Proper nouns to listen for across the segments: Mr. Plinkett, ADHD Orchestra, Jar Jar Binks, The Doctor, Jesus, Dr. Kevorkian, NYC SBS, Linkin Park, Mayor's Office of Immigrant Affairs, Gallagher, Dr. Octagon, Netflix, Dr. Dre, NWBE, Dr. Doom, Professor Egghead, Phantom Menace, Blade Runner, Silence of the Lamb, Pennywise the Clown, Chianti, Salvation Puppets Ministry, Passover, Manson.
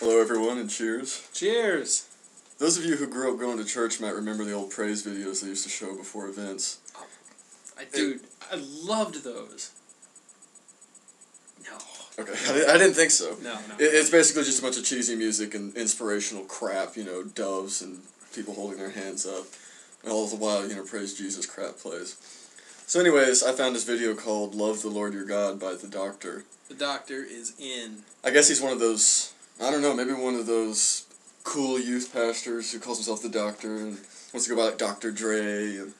Hello everyone, and cheers. Cheers! Those of you who grew up going to church might remember the old praise videos they used to show before events. Oh, dude, I loved those. No. Okay, I didn't think so. No. It's basically just a bunch of cheesy music and inspirational crap, you know, doves and people holding their hands up, and all the while, you know, praise Jesus crap plays. So anyways, I found this video called Love the Lord Your God by The Doctor. The Doctor is in. I guess he's one of those, I don't know, maybe one of those cool youth pastors who calls himself The Doctor and wants to go by like Dr. Dre. And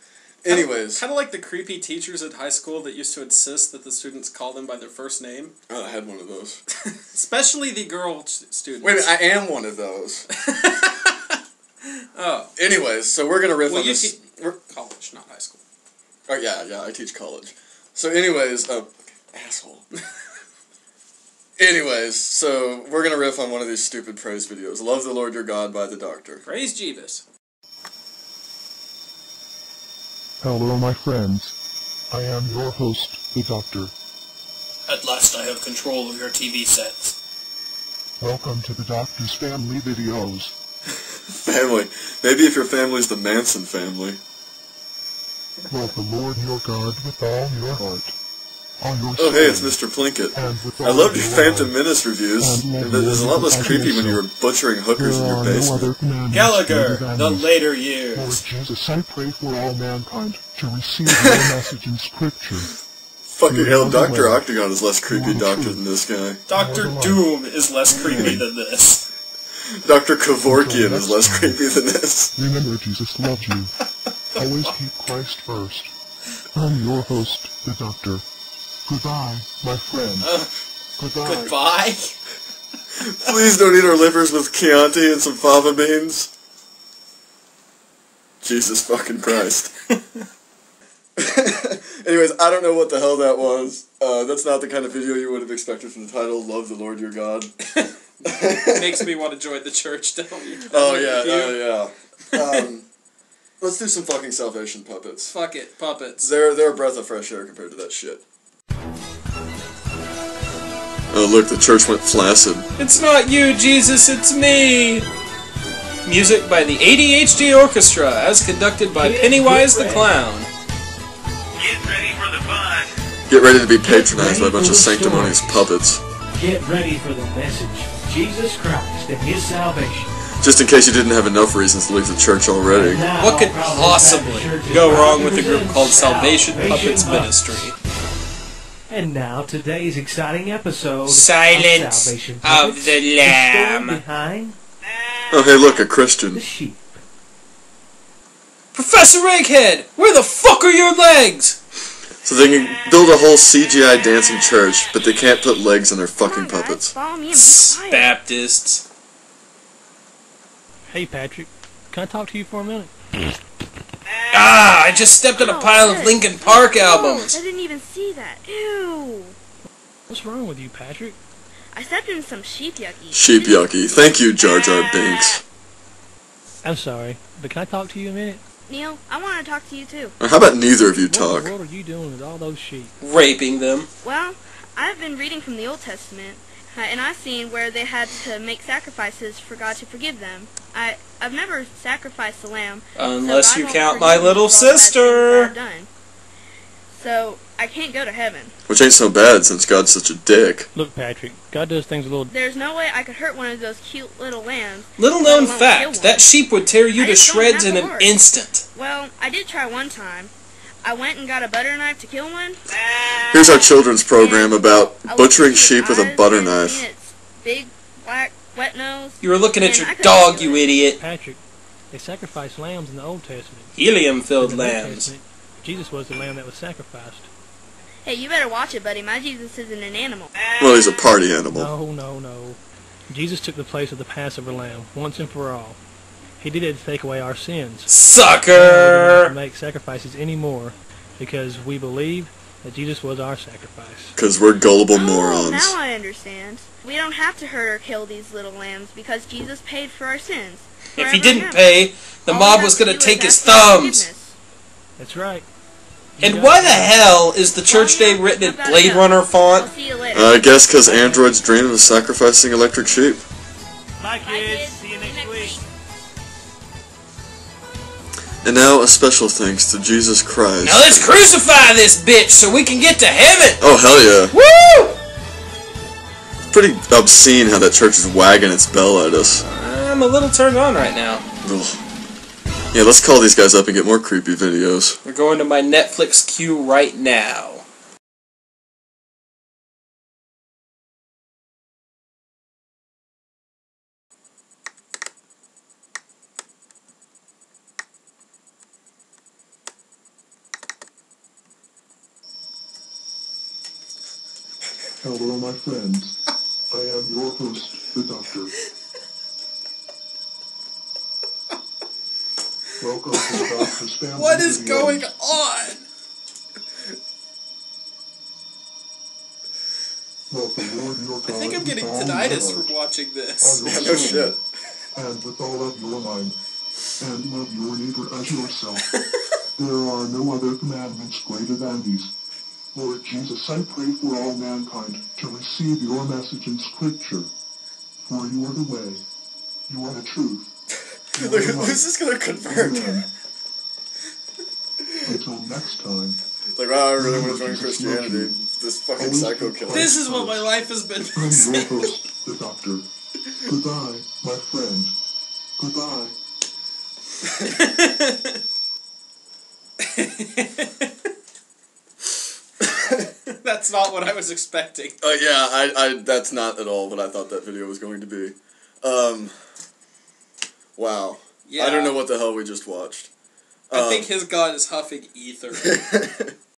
anyways. Kind of like the creepy teachers at high school that used to insist that the students call them by their first name. Oh, I had one of those. Especially the girl students. Wait a minute, I am one of those. Oh. Anyways, so we're going to riff on this. College, not high school. Oh, yeah, I teach college. So anyways, asshole. Anyways, so we're going to riff on one of these stupid praise videos. Love the Lord Your God by The Doctor. Praise Jeebus. Hello, my friends. I am your host, The Doctor. At last I have control of your TV sets. Welcome to The Doctor's Family Videos. Family. Maybe if your family's the Manson family. Love the Lord your God with all your heart. All your oh, hey, it's Mr. Plinkett. I loved your Phantom Menace reviews. There's a lot less creepy when you were butchering hookers in your basement. No Gallagher, the later years. Lord Jesus, I pray for all mankind to receive your message in Scripture. Fucking hell, Dr. Octagon is less creepy doctor than this guy. Dr. Doom is less creepy than this. Dr. Kevorkian is less creepy than this. Remember, Jesus loves you. Always keep Christ first. I'm your host, The Doctor. Goodbye, my friend. Goodbye? Please don't eat our livers with Chianti and some fava beans. Jesus fucking Christ. Anyways, I don't know what the hell that was. That's not the kind of video you would have expected from the title, Love the Lord Your God. Makes me want to join the church, don't you? Oh yeah. Let's do some fucking Salvation Puppets. Fuck it, puppets. They're a breath of fresh air compared to that shit. Oh look, the church went flaccid. It's not you, Jesus, it's me! Music by the ADHD Orchestra, as conducted by Pennywise the Clown. Get ready for the fun! Get ready to be patronized by a bunch of sanctimonious puppets. Get ready for the message of Jesus Christ and His salvation. Just in case you didn't have enough reasons to leave the church already. What could possibly go wrong with a group called Salvation Puppets Ministry? And now, today's exciting episode... Silence of the Lamb. Oh hey look, a Christian. Professor Egghead, where the fuck are your legs? So they can build a whole CGI dancing church, but they can't put legs on their fucking puppets. Baptists. Hey Patrick, can I talk to you for a minute? Ah, I just stepped on a pile of Linkin Park albums! I didn't even see that. Ew! What's wrong with you, Patrick? I stepped in some sheep yucky. Sheep yucky. Thank you, Jar Jar Binks. I'm sorry, but can I talk to you a minute? Neil, I want to talk to you too. How about neither of you talk? What in the world are you doing with all those sheep? Raping them. Well, I've been reading from the Old Testament. And I've seen where they had to make sacrifices for God to forgive them. I've never sacrificed a lamb. Unless you count my little sister. Done. So, I can't go to heaven. Which ain't so bad since God's such a dick. Look, Patrick, God does things a little... There's no way I could hurt one of those cute little lambs. Little known fact, that sheep would tear you to shreds in an instant. Well, I did try one time. I went and got a butter knife to kill one. Here's our children's program about butchering sheep with a butter knife. Its big, black, wet nose. You were looking at your dog, you idiot. Patrick, they sacrificed lambs in the Old Testament. Helium-filled lambs. Jesus was the lamb that was sacrificed. Hey, you better watch it, buddy. My Jesus isn't an animal. Well, he's a party animal. No. Jesus took the place of the Passover lamb, once and for all. He did it to take away our sins. Sucker! We don't make sacrifices anymore because we believe that Jesus was our sacrifice. Because we're gullible morons. Now I understand. We don't have to hurt or kill these little lambs because Jesus paid for our sins. If he didn't pay, the mob was going to take his thumbs. That's right. And why the hell is the church name written in Blade Runner font? I guess because androids dream of sacrificing electric sheep. Bye, kids. See you next week. And now a special thanks to Jesus Christ. Now let's crucify this bitch so we can get to heaven. Oh, hell yeah. Woo! It's pretty obscene how that church is wagging its bell at us. I'm a little turned on right now. Ugh. Yeah, let's call these guys up and get more creepy videos. We're going to my Netflix queue right now. Hello, my friends. I am your host, the Doctor. Welcome to the Doctor's Family. What is going on? I think I'm getting tinnitus from watching this. No shit. And with all of your mind, and love your neighbor as yourself. There are no other commandments greater than these. Lord Jesus, I pray for all mankind to receive your message in Scripture. For you are the way, you are the truth. Look, this is gonna confirm. Yeah. Until next time. Like, wow, I really want to join Christianity. This fucking psycho killer. This is what my life has been. I'm your host, the Doctor. Goodbye, my friend. Goodbye. That's not what I was expecting. Yeah, I that's not at all what I thought that video was going to be. Wow. Yeah. I don't know what the hell we just watched. I think his god is huffing ether.